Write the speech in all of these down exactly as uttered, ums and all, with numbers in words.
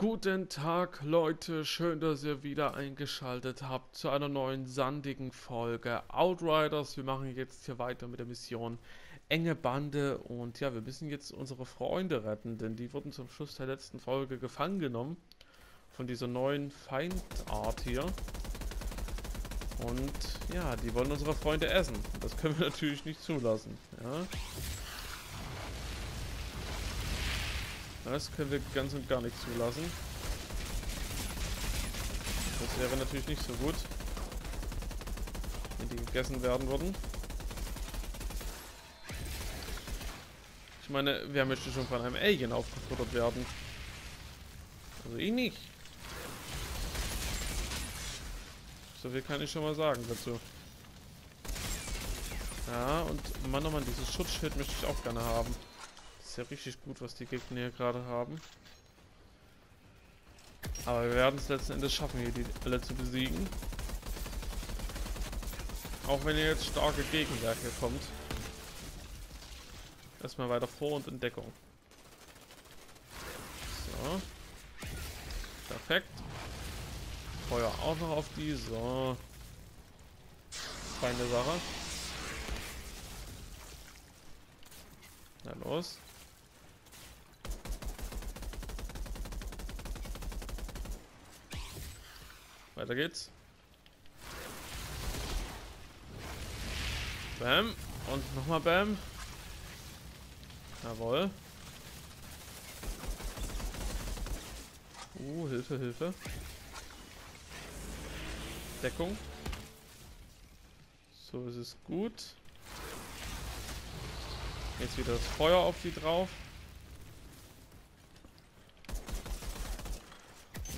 Guten Tag Leute, schön, dass ihr wieder eingeschaltet habt zu einer neuen sandigen Folge Outriders. Wir machen jetzt hier weiter mit der Mission Enge Bande und ja, wir müssen jetzt unsere Freunde retten, denn die wurden zum Schluss der letzten Folge gefangen genommen von dieser neuen Feindart hier. Und ja, die wollen unsere Freunde essen. Das können wir natürlich nicht zulassen, ja. Das können wir ganz und gar nicht zulassen. Das wäre natürlich nicht so gut, wenn die gegessen werden würden. Ich meine, wer möchte schon von einem Alien aufgefuttert werden? Also ich nicht. So viel kann ich schon mal sagen dazu. Ja, und Mann, oh Mann, dieses Schutzschild möchte ich auch gerne haben. Ja, richtig gut, was die Gegner hier gerade haben. Aber wir werden es letzten Endes schaffen, hier die alle zu besiegen. Auch wenn hier jetzt starke Gegenwehr hier kommt. Erstmal weiter vor und in Deckung. So. Perfekt. Feuer auch noch auf die. So. Feine Sache. Na los. Weiter geht's. Bam. Und nochmal Bam. Jawohl. Uh, Hilfe, Hilfe. Deckung. So ist es gut. Jetzt wieder das Feuer auf die drauf.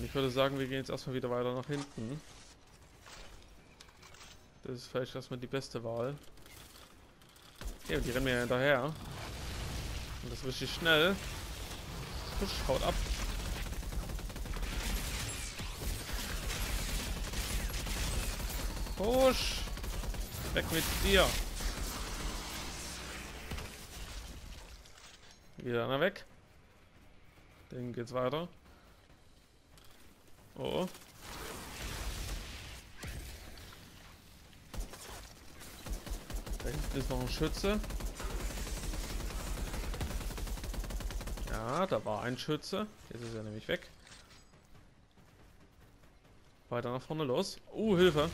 Ich würde sagen, wir gehen jetzt erstmal wieder weiter nach hinten. Das ist vielleicht erstmal die beste Wahl. Ja, die rennen mir ja hinterher. Und das ist richtig schnell. Push, haut ab. Push! Weg mit dir! Wieder einer weg. Dann geht's weiter. Oh. Da hinten ist noch ein Schütze. Ja, da war ein Schütze. Jetzt ist er nämlich weg. Weiter nach vorne los. Oh, Hilfe.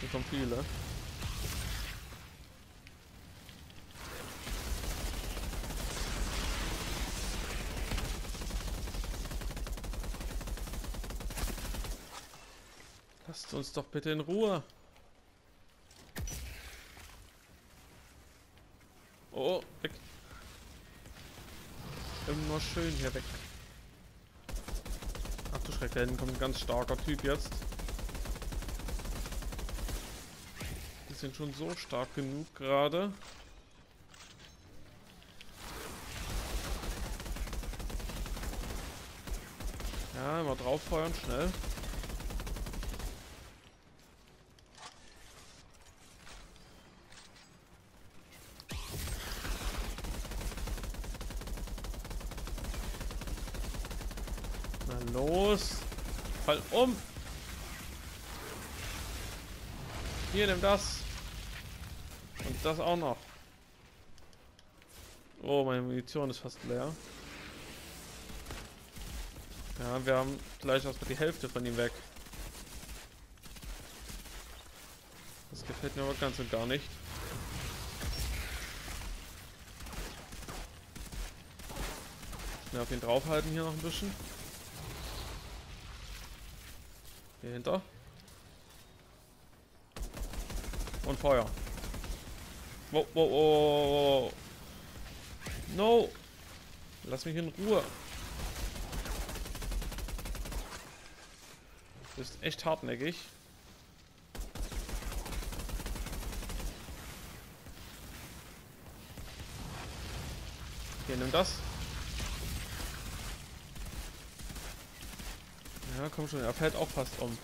Hier kommen viele. Lasst uns doch bitte in Ruhe. Oh, weg. Immer schön hier weg. Ach du Schreck, da hinten kommt ein ganz starker Typ jetzt. Die sind schon so stark genug gerade. Ja, immer drauf feuern, schnell. Los! Fall um! Hier, nimm das! Und das auch noch! Oh, meine Munition ist fast leer. Ja, wir haben gleich erstmal die Hälfte von ihm weg. Das gefällt mir aber ganz und gar nicht. Schnell auf ihn draufhalten hier noch ein bisschen. Hier hinter. Und Feuer. Wow, wow, wow. No. Lass mich in Ruhe. Du bist echt hartnäckig. Hier, nimm das. Ja, komm schon, er fällt auch fast um.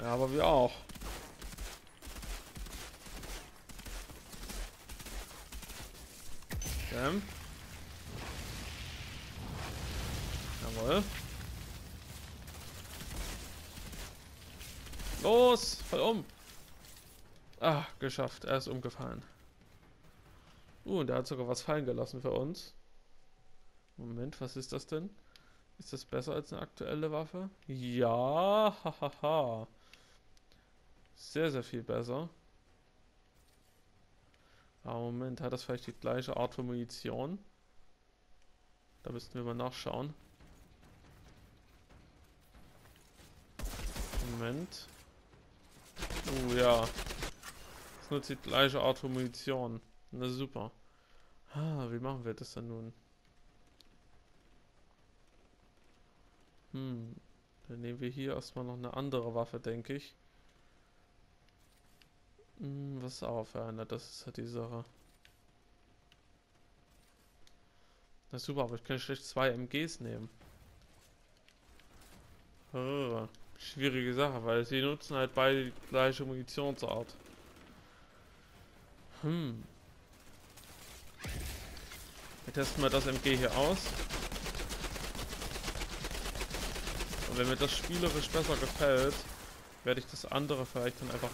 Ja, aber wir auch. Bam. Jawohl. Los, voll um. Ah, geschafft. Er ist umgefallen. Uh, und der hat sogar was fallen gelassen für uns. Moment, was ist das denn? Ist das besser als eine aktuelle Waffe? Ja, hahaha. Sehr, sehr viel besser. Aber Moment, hat das vielleicht die gleiche Art von Munition? Da müssten wir mal nachschauen. Moment. Oh ja. Das nutzt die gleiche Art von Munition. Na super. Ah, wie machen wir das dann nun? Hm. Dann nehmen wir hier erstmal noch eine andere Waffe, denke ich. Hm, was ist aber für eine? Das ist halt die Sache. Na super, aber ich kann schlecht zwei M Gs nehmen. Oh, schwierige Sache, weil sie nutzen halt beide die gleiche Munitionsart. Hm. Wir testen mal das M G hier aus. Und wenn mir das spielerisch besser gefällt, werde ich das andere vielleicht dann einfach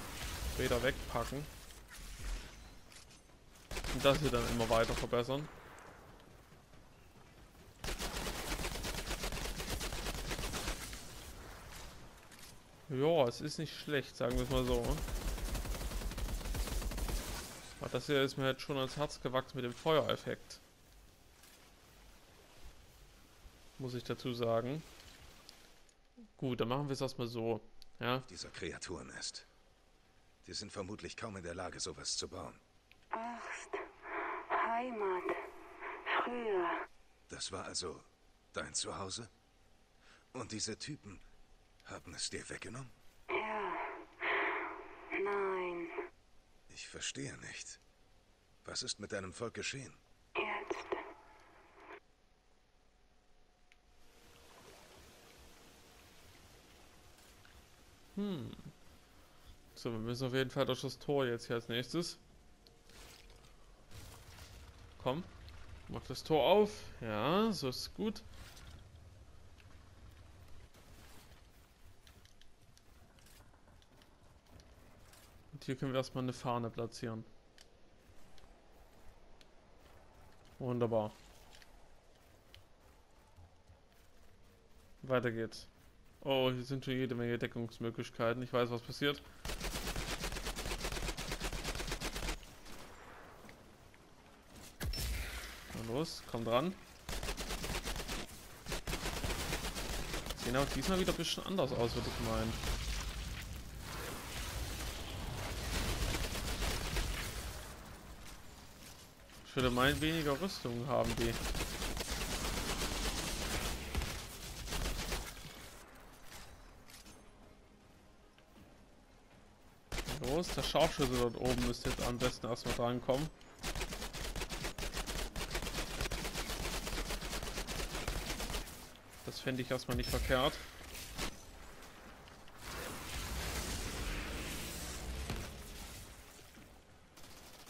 später wegpacken. Und das hier dann immer weiter verbessern. Ja, es ist nicht schlecht, sagen wir es mal so. Aber das hier ist mir halt schon ans Herz gewachsen mit dem Feuereffekt. Muss ich dazu sagen. Gut, dann machen wir es erstmal so. Ja? Dieser Kreaturnest. Die sind vermutlich kaum in der Lage, sowas zu bauen. Angst, Heimat, früher. Das war also dein Zuhause? Und diese Typen... haben es dir weggenommen? Ja. Nein. Ich verstehe nicht. Was ist mit deinem Volk geschehen? Jetzt. Hm. So, wir müssen auf jeden Fall durch das Tor jetzt hier als nächstes. Komm. Mach das Tor auf. Ja, so ist gut. Hier können wir erstmal eine Fahne platzieren. Wunderbar. Weiter geht's. Oh, hier sind schon jede Menge Deckungsmöglichkeiten. Ich weiß, was passiert. Na los, komm dran. Sieht auch diesmal wieder ein bisschen anders aus, würde ich meinen. Ich würde meinen, weniger Rüstung haben die. Los, der Scharfschütze dort oben müsste jetzt am besten erstmal drankommen. Das fände ich erstmal nicht verkehrt.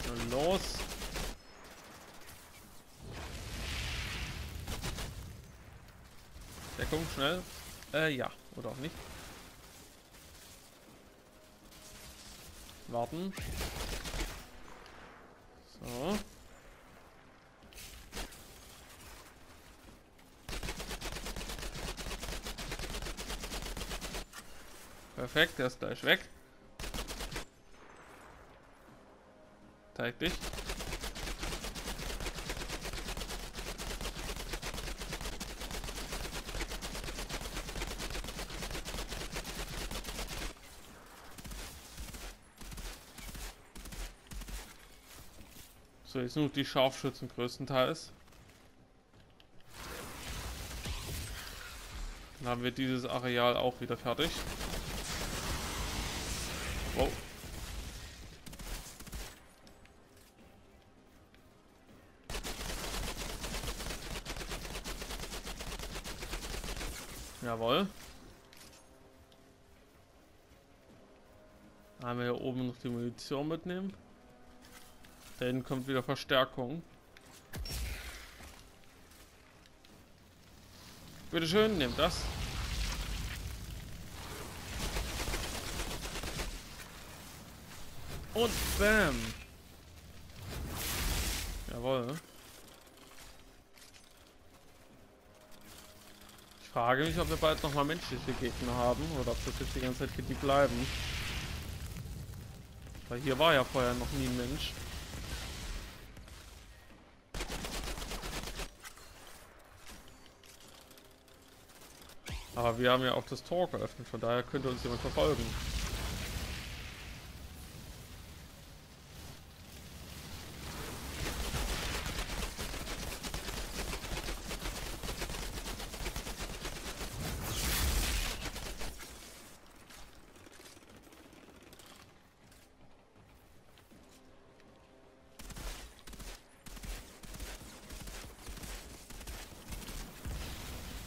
Na los! Deckung, schnell. Äh, ja. Oder auch nicht. Warten. So. Perfekt, der ist gleich weg. Zeig dich. So, jetzt nur die Scharfschützen größtenteils. Dann haben wir dieses Areal auch wieder fertig. Wow. Jawohl. Dann haben wir hier oben noch die Munition mitnehmen. Da hinten kommt wieder Verstärkung. Bitteschön, nehmt das. Und bam. Jawohl. Ich frage mich, ob wir bald nochmal menschliche Gegner haben oder ob das jetzt die ganze Zeit Kitty bleiben. Weil hier war ja vorher noch nie ein Mensch. Aber wir haben ja auch das Tor geöffnet, von daher könnte uns jemand verfolgen.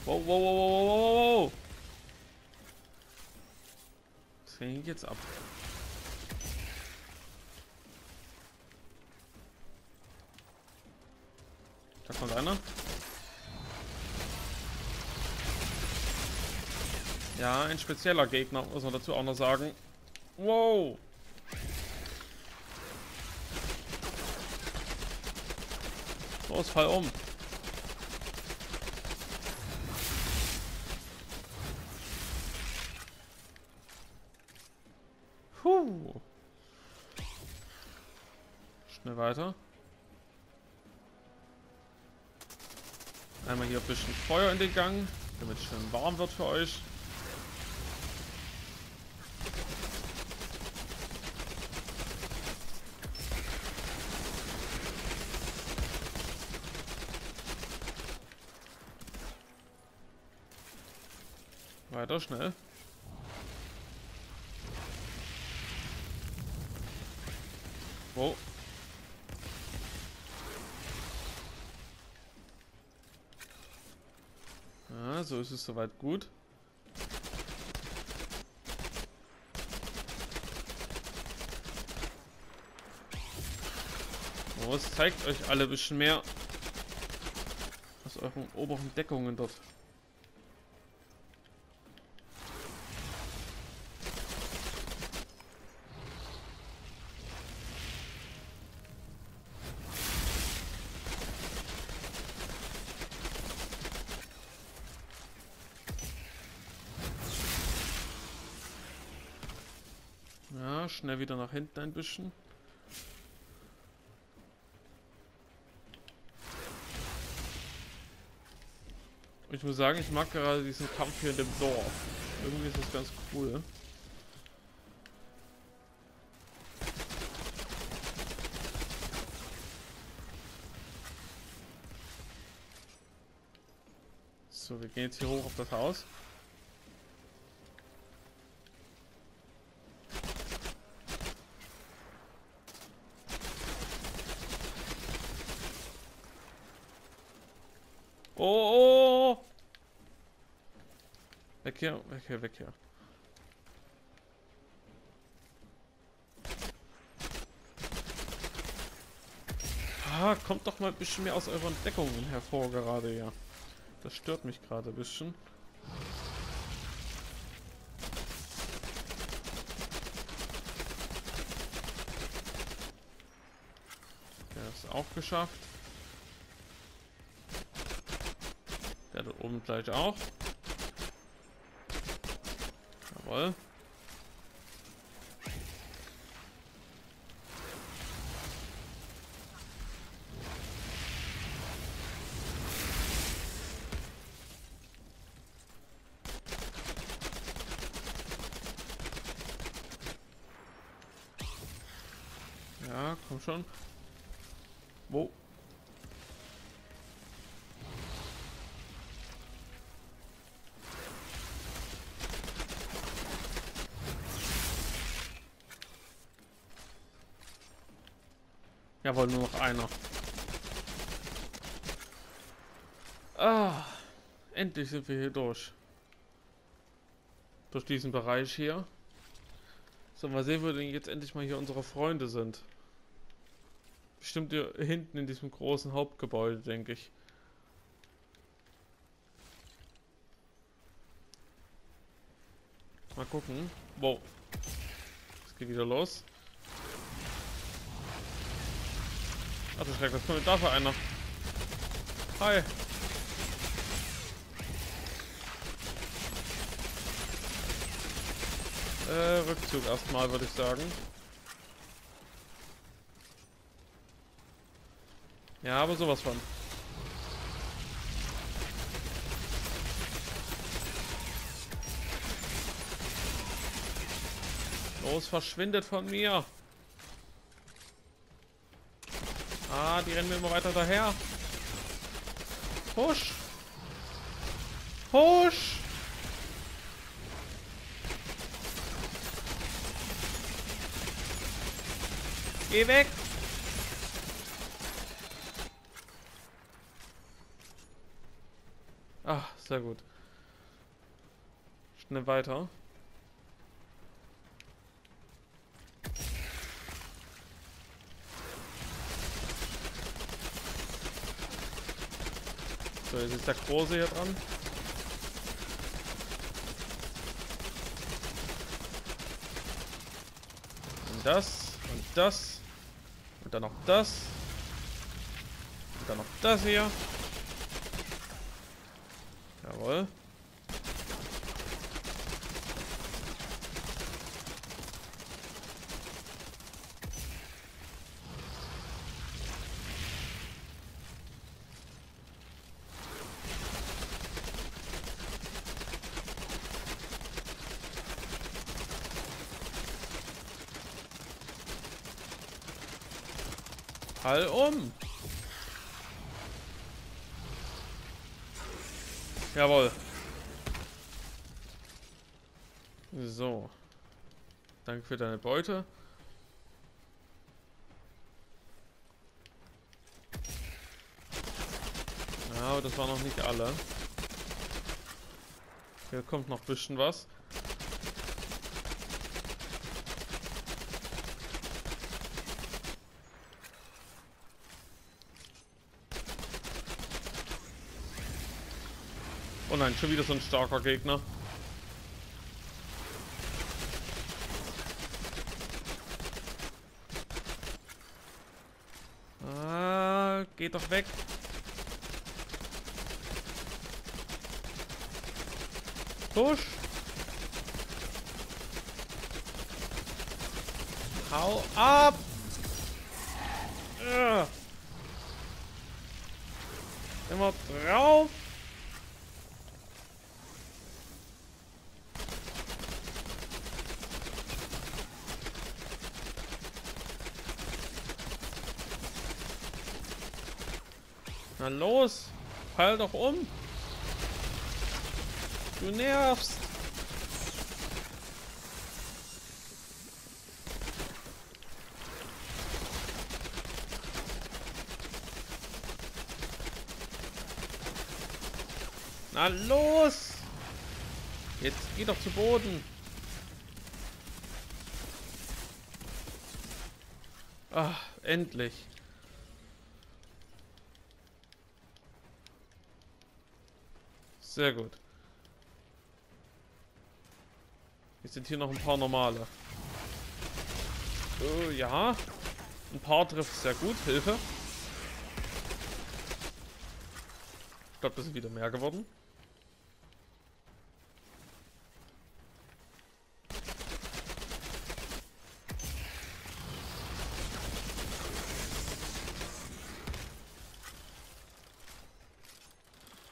Wow, wow, wow, wow, wow, wow. Was ging jetzt ab? Da kommt einer. Ja, ein spezieller Gegner, muss man dazu auch noch sagen. Wow. Los, fall um. Schnell weiter. Einmal hier ein bisschen Feuer in den Gang, damit es schön warm wird für euch. Weiter schnell. Oh. Ah, so ist es soweit gut. Oh, es zeigt euch alle ein bisschen mehr aus euren oberen Deckungen dort. Ja, schnell wieder nach hinten ein bisschen. Ich muss sagen, ich mag gerade diesen Kampf hier in dem Dorf. Irgendwie ist das ganz cool. So, wir gehen jetzt hier hoch auf das Haus. Oh, oh! Weg hier, weg hier, weg hier. Ah, kommt doch mal ein bisschen mehr aus euren Deckungen hervor gerade, ja. Das stört mich gerade ein bisschen. Der hat es auch geschafft. Ja, da oben gleich auch. Jawohl. Ja, komm schon. Wo? Jawohl, nur noch einer. Ah, endlich sind wir hier durch. Durch diesen Bereich hier. So, mal sehen, wo denn jetzt endlich mal hier unsere Freunde sind. Bestimmt hier hinten in diesem großen Hauptgebäude, denke ich. Mal gucken. Wow. Es geht wieder los. Ach, das schreckt, was kommt da für einer? Hi. Äh, Rückzug erstmal, würde ich sagen. Ja, aber sowas von. Los, verschwindet von mir. Ah, die rennen mir immer weiter daher. Push. Push. Geh weg! Ah, sehr gut. Schnell weiter. So, jetzt ist der Große hier dran. Und das und das. Und dann noch das. Und dann noch das hier. Jawohl. Fall um. Jawohl. So. Danke für deine Beute. Ja, aber das waren noch nicht alle. Hier kommt noch ein bisschen was. Oh nein, schon wieder so ein starker Gegner. Ah, geht doch weg. Push. Hau ab. Ugh. Immer drauf. Na los, fall doch um. Du nervst. Na los. Jetzt geh doch zu Boden. Ach, endlich. Sehr gut. Jetzt sind hier noch ein paar normale. Oh, ja. Ein paar trifft sehr gut. Hilfe. Ich glaube, das sind wieder mehr geworden.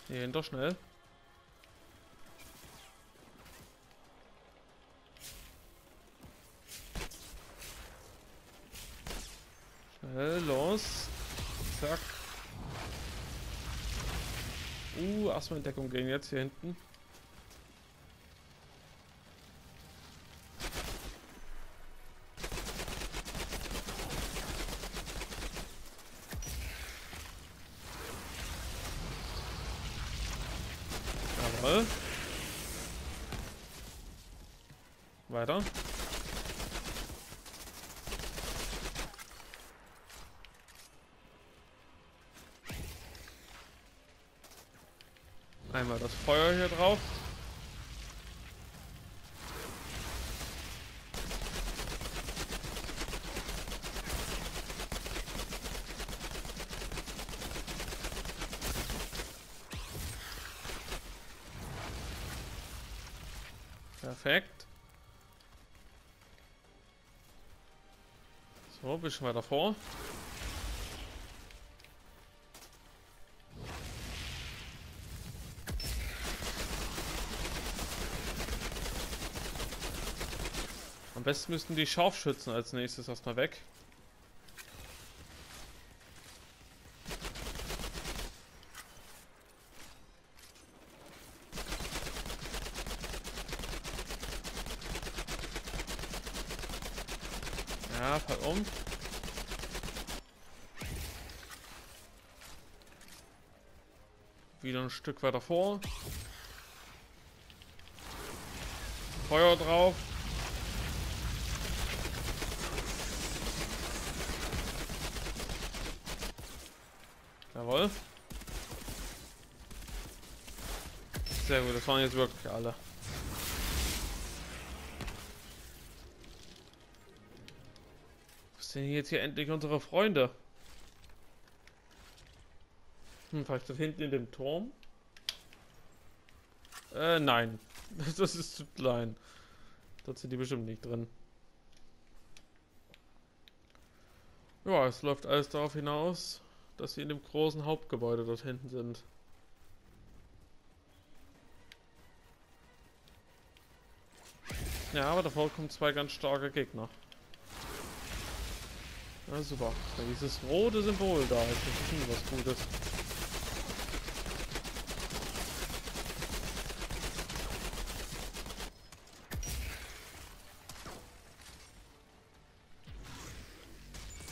Hier hinter schnell. Los. Zack. Uh, erstmal in Deckung gehen jetzt hier hinten. Jawohl. Weiter. Einmal das Feuer hier drauf. Perfekt. So, ein bisschen weiter vor. Am besten müssten die Scharfschützen als nächstes erstmal weg. Ja, fall um. Wieder ein Stück weiter vor. Feuer drauf. Jawohl. Sehr gut, das waren jetzt wirklich alle. Sind jetzt hier endlich unsere Freunde? Hm, vielleicht das hinten in dem Turm? Äh, nein. Das ist zu klein. Dort sind die bestimmt nicht drin. Ja, es läuft alles darauf hinaus, dass sie in dem großen Hauptgebäude dort hinten sind. Ja, aber davor kommen zwei ganz starke Gegner. Na super, wenn dieses rote Symbol da ist, das ist schon was Gutes.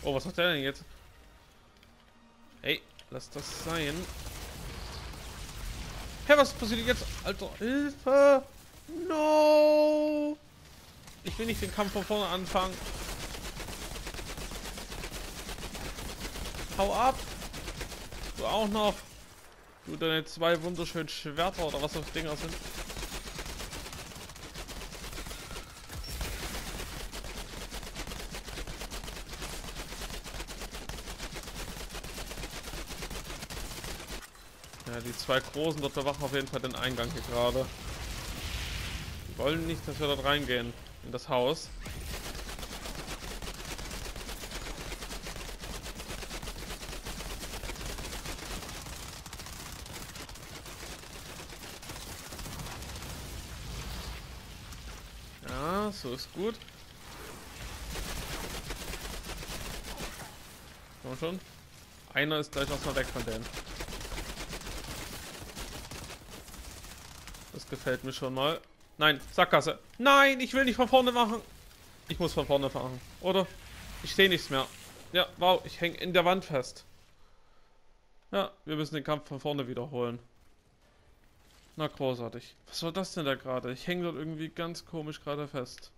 Oh, was macht der denn jetzt? Ey, lass das sein. Hä, was passiert jetzt? Alter, Hilfe! No! Ich will nicht den Kampf von vorne anfangen. Hau ab! Du auch noch! Du deine zwei wunderschönen Schwerter oder was das Dinger sind. Ja, die zwei Großen dort bewachen auf jeden Fall den Eingang hier gerade. Die wollen nicht, dass wir dort reingehen, in das Haus. So ist gut. Komm schon. Einer ist gleich erstmal weg von denen. Das gefällt mir schon mal. Nein, Sackgasse. Nein, ich will nicht von vorne machen. Ich muss von vorne fahren. Oder? Ich stehe nichts mehr. Ja, wow, ich hänge in der Wand fest. Ja, wir müssen den Kampf von vorne wiederholen. Na großartig. Was war das denn da gerade? Ich hänge dort irgendwie ganz komisch gerade fest.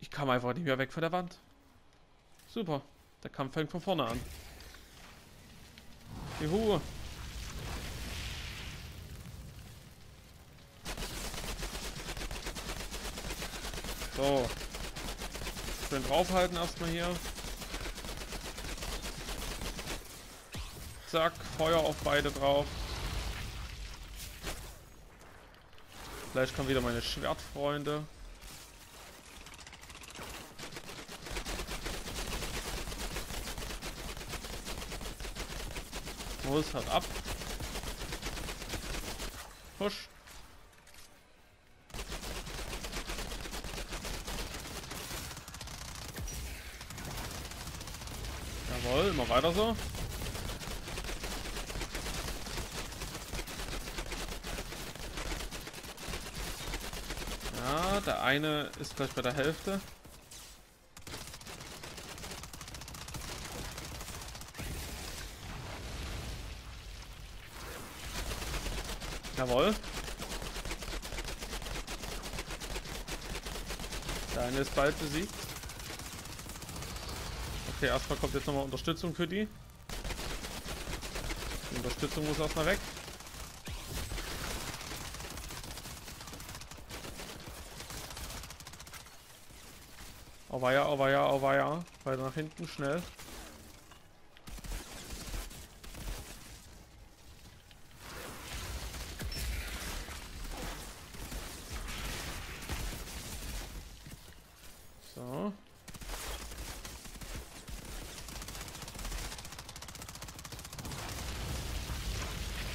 Ich kam einfach nicht mehr weg von der Wand. Super. Der Kampf fängt von vorne an. Juhu. So. Schön draufhalten erstmal hier. Zack. Feuer auf beide drauf. Gleich kommen wieder meine Schwertfreunde. Los, halt ab. Husch. Jawohl, immer weiter so. Der eine ist gleich bei der Hälfte. Jawohl. Der eine ist bald besiegt. Okay, erstmal kommt jetzt nochmal Unterstützung für die. Die Unterstützung muss erstmal weg. Auweia, auweia, auweia. Weiter nach hinten, schnell.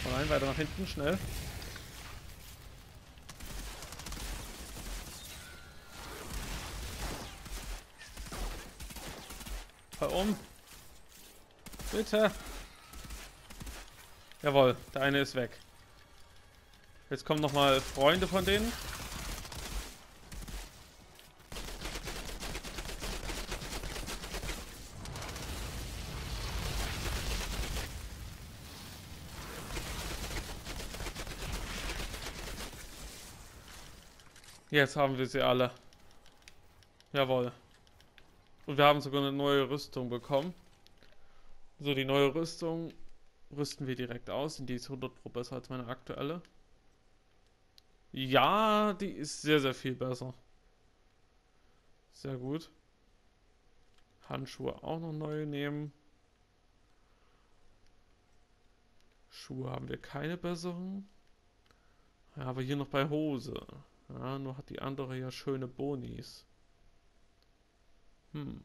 Nein, weiter nach hinten, schnell. Fall um. Bitte. Jawohl, der eine ist weg. Jetzt kommen nochmal Freunde von denen. Jetzt haben wir sie alle. Jawohl. Und wir haben sogar eine neue Rüstung bekommen. So, die neue Rüstung rüsten wir direkt aus. Die ist hundert Prozent besser als meine aktuelle. Ja, die ist sehr, sehr viel besser. Sehr gut. Handschuhe auch noch neue nehmen. Schuhe haben wir keine besseren. Ja, aber hier noch bei Hose. Ja, nur hat die andere ja schöne Bonis. Hm.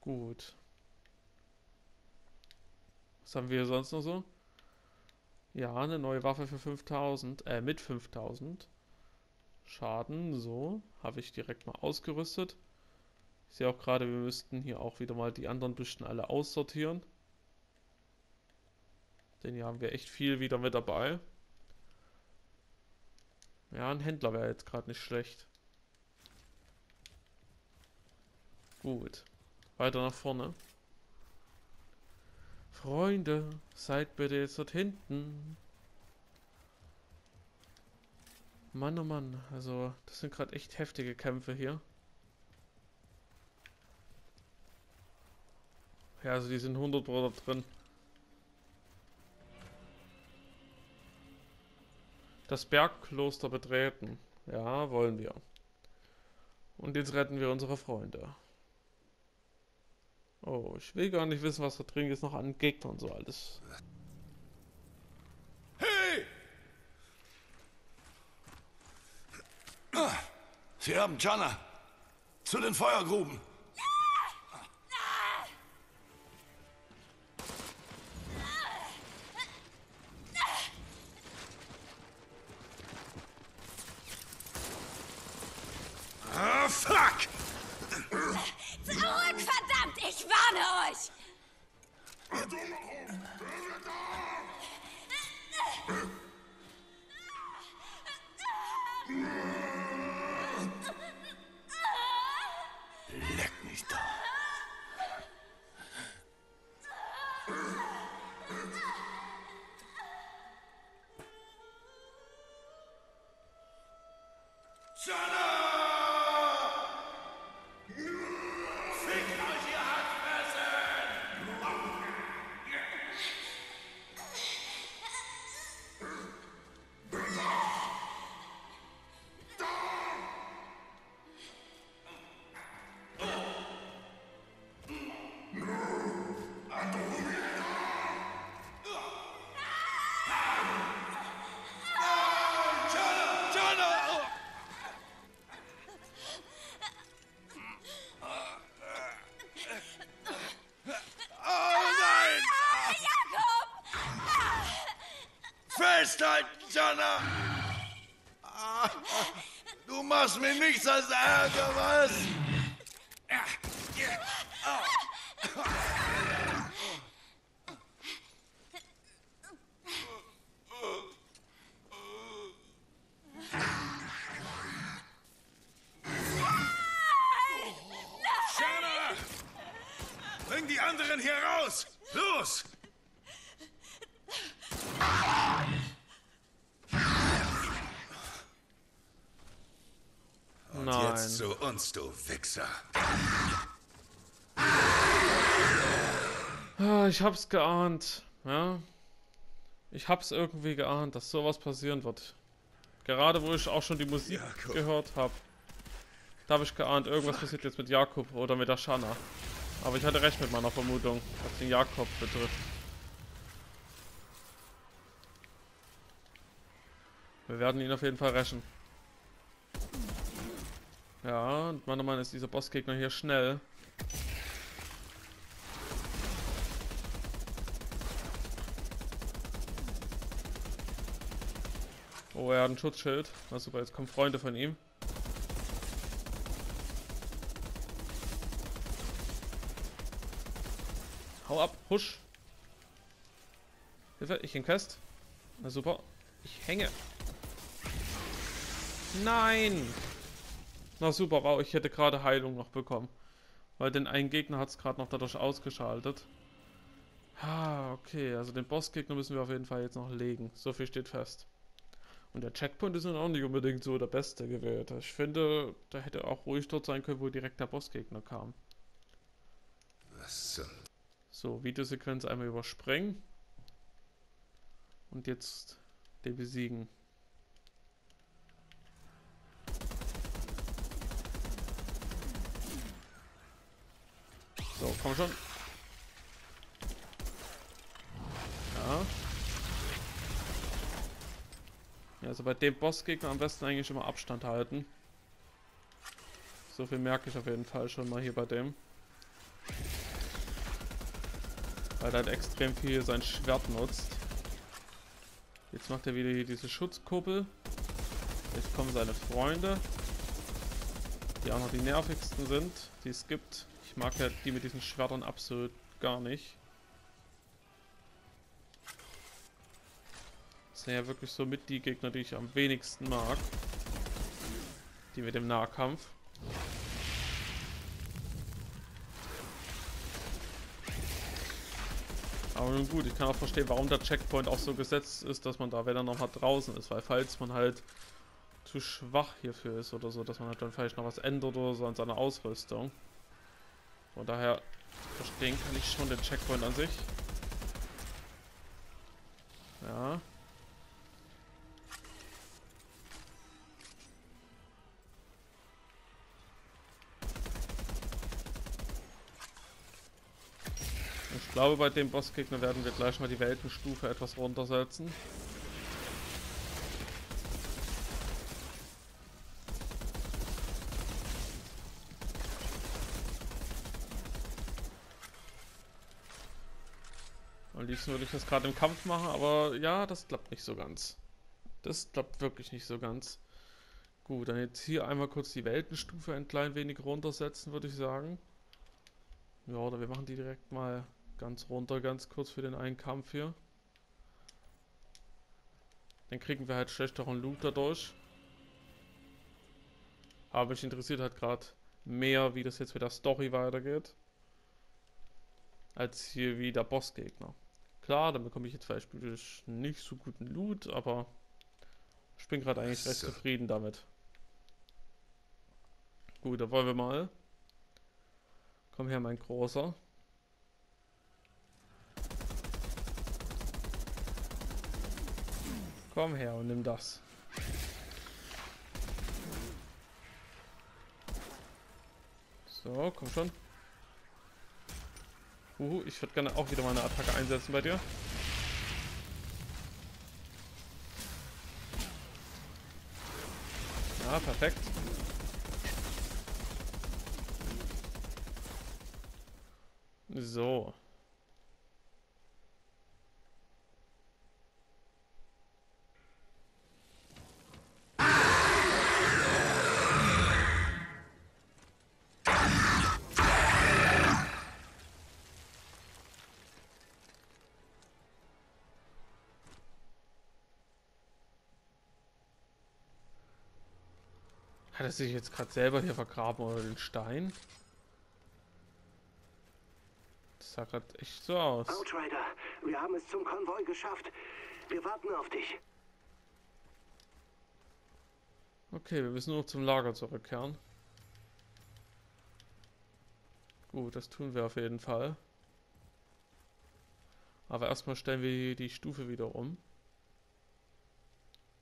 Gut. Was haben wir hier sonst noch so? Ja, eine neue Waffe für fünftausend. Äh, mit fünftausend. Schaden, so. Habe ich direkt mal ausgerüstet. Ich sehe auch gerade, wir müssten hier auch wieder mal die anderen Büsten alle aussortieren. Denn hier haben wir echt viel wieder mit dabei. Ja, ein Händler wäre jetzt gerade nicht schlecht. Gut. Weiter nach vorne. Freunde, seid bitte jetzt dort hinten. Mann, oh Mann. Also, das sind gerade echt heftige Kämpfe hier. Ja, also die sind hundert Prozent drin. Das Bergkloster betreten. Ja, wollen wir. Und jetzt retten wir unsere Freunde. Oh, ich will gar nicht wissen, was da drin ist, noch an Gegnern und so alles. Hey! Sie haben Jana. Zu den Feuergruben. Jana! Ah, du machst mir nichts als Ärger, was? Jana! Bring die anderen hier raus! Los! Jetzt zu uns, du Wichser. Ich hab's geahnt. Ja. Ich hab's irgendwie geahnt, dass sowas passieren wird. Gerade wo ich auch schon die Musik Jakub. gehört habe. Da habe ich geahnt, irgendwas Fuck. passiert jetzt mit Jakub oder mit der Shanna. Aber ich hatte recht mit meiner Vermutung, was den Jakub betrifft. Wir werden ihn auf jeden Fall rächen. Ja, und meiner Meinung nach ist dieser Bossgegner hier schnell. Oh, er hat ein Schutzschild. Na super, jetzt kommen Freunde von ihm. Hau ab, husch. Hilfe, ich häng fest. Na super, ich hänge. Nein! Na super, wow, ich hätte gerade Heilung noch bekommen. Weil den einen Gegner hat es gerade noch dadurch ausgeschaltet. Ah, okay, also den Bossgegner müssen wir auf jeden Fall jetzt noch legen. So viel steht fest. Und der Checkpoint ist nun auch nicht unbedingt so der beste gewählt. Ich finde, da hätte auch ruhig dort sein können, wo direkt der Bossgegner kam. So, Videosequenz einmal überspringen. Und jetzt den besiegen. So, komm schon. Ja. Ja, also bei dem Bossgegner am besten eigentlich immer Abstand halten. So viel merke ich auf jeden Fall schon mal hier bei dem. Weil er halt extrem viel sein Schwert nutzt. Jetzt macht er wieder hier diese Schutzkuppel. Jetzt kommen seine Freunde. Die auch noch die nervigsten sind, die es gibt. Ich mag ja die mit diesen Schwertern absolut gar nicht. Das sind ja wirklich so mit die Gegner, die ich am wenigsten mag. Die mit dem Nahkampf. Aber nun gut, ich kann auch verstehen, warum der Checkpoint auch so gesetzt ist, dass man da, wenn er noch mal draußen ist, weil falls man halt zu schwach hierfür ist oder so, dass man halt dann vielleicht noch was ändert oder so an seiner Ausrüstung. Von daher verstehen kann ich schon den Checkpoint an sich. Ja. Ich glaube, bei dem Bossgegner werden wir gleich mal die Weltenstufe etwas runtersetzen. Am liebsten würde ich das gerade im Kampf machen, aber ja, das klappt nicht so ganz. Das klappt wirklich nicht so ganz. Gut, dann jetzt hier einmal kurz die Weltenstufe ein klein wenig runtersetzen, würde ich sagen. Ja, oder wir machen die direkt mal ganz runter, ganz kurz für den einen Kampf hier. Dann kriegen wir halt schlechteren Loot dadurch. Aber mich interessiert halt gerade mehr, wie das jetzt mit der Story weitergeht, als hier wie der Bossgegner. Klar, dann bekomme ich jetzt vielleicht nicht so guten Loot, aber ich bin gerade eigentlich recht zufrieden damit. Gut, dann wollen wir mal. Komm her, mein Großer. Komm her und nimm das. So, komm schon. Uhu, ich würde gerne auch wieder meine Attacke einsetzen bei dir. Ja, perfekt. So. Hat er sich jetzt gerade selber hier vergraben oder den Stein? Das sah gerade echt so aus. Outrider, wir haben es zum Konvoi geschafft. Wir warten auf dich. Okay, wir müssen nur noch zum Lager zurückkehren. Gut, das tun wir auf jeden Fall. Aber erstmal stellen wir die Stufe wieder um.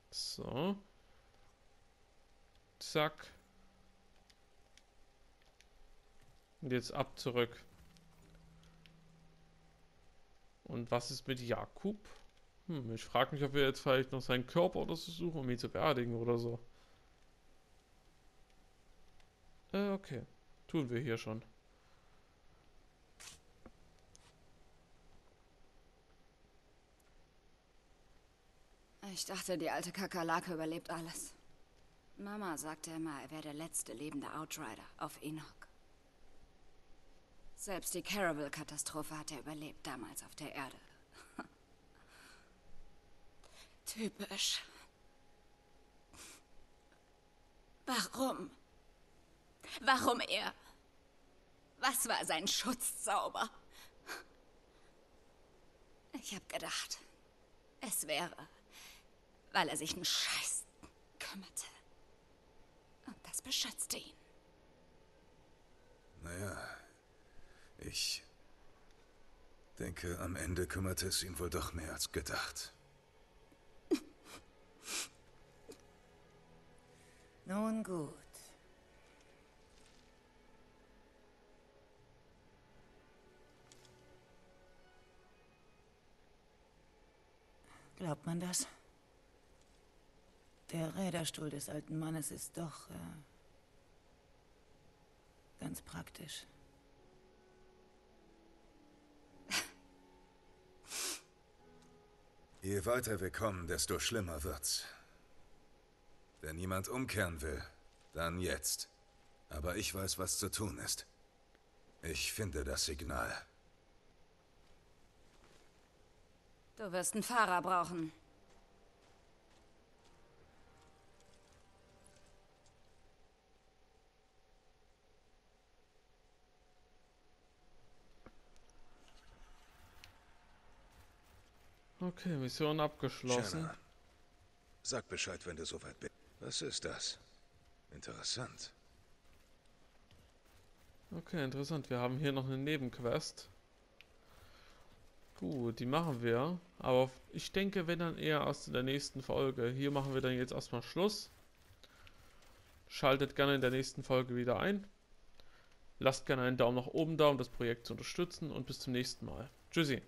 So. Zack. Und jetzt ab zurück. Und was ist mit Jakub? Hm, ich frage mich, ob wir jetzt vielleicht noch seinen Körper oder so suchen, um ihn zu beerdigen oder so. Äh, okay. Tun wir hier schon. I Ich dachte, die alte Kakerlake überlebt alles. Mama sagte immer, er wäre der letzte lebende Outrider auf Enoch. Selbst die Caravel-Katastrophe hat er überlebt, damals auf der Erde. Typisch. Warum? Warum er? Was war sein Schutzzauber? Ich hab gedacht, es wäre, weil er sich einen Scheiß kümmerte. Und das beschützte ihn. Naja, ich denke, am Ende kümmerte es ihn wohl doch mehr als gedacht. Nun gut. Glaubt man das? Der Räderstuhl des alten Mannes ist doch äh, ganz praktisch. Je weiter wir kommen, desto schlimmer wird's. Wenn niemand umkehren will, dann jetzt. Aber ich weiß, was zu tun ist. Ich finde das Signal. Du wirst einen Fahrer brauchen. Okay, Mission abgeschlossen. Shanna, sag Bescheid, wenn du soweit bist. Was ist das? Interessant. Okay, interessant. Wir haben hier noch eine Nebenquest. Gut, die machen wir. Aber ich denke, wenn dann eher aus der nächsten Folge. Hier machen wir dann jetzt erstmal Schluss. Schaltet gerne in der nächsten Folge wieder ein. Lasst gerne einen Daumen nach oben da, um das Projekt zu unterstützen. Und bis zum nächsten Mal. Tschüssi.